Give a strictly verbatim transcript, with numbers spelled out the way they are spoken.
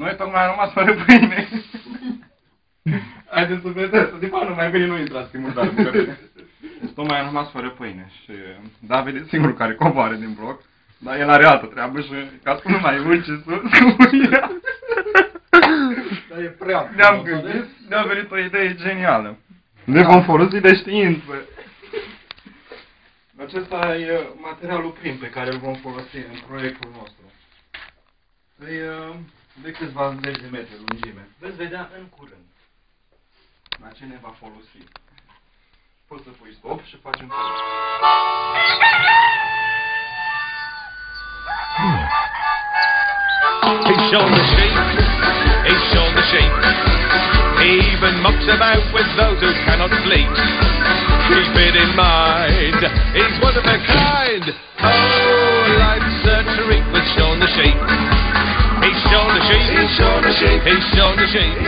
Noi tocmai am rămas fără pâine. Haideți să vedeți, de fapt nu mai bine nu intrați simultan cu căpine. Tocmai am rămas fără pâine și David e singurul care coboară din bloc, dar el are altă treabă și ca să nu mai urce sus cu ea. Dar e prea... Ne-am gândit, ne-a venit o idee genială. Ne vom folosi de știință. Acesta e materialul prim pe care îl vom folosi în proiectul nostru. E de câțiva zeci de metri lungime. Veți vedea în curând la ce ne va folosi. Poți să pui stop și facem pauză. He's shown the sheep, he's shown the sheep. He even mocks about with those who cannot sleep. Keep it in mind, he's one of a kind. Oh, life's a trick with Shaun the Sheep. He's shown the sheep, he's shown the sheep, he's shown the sheep.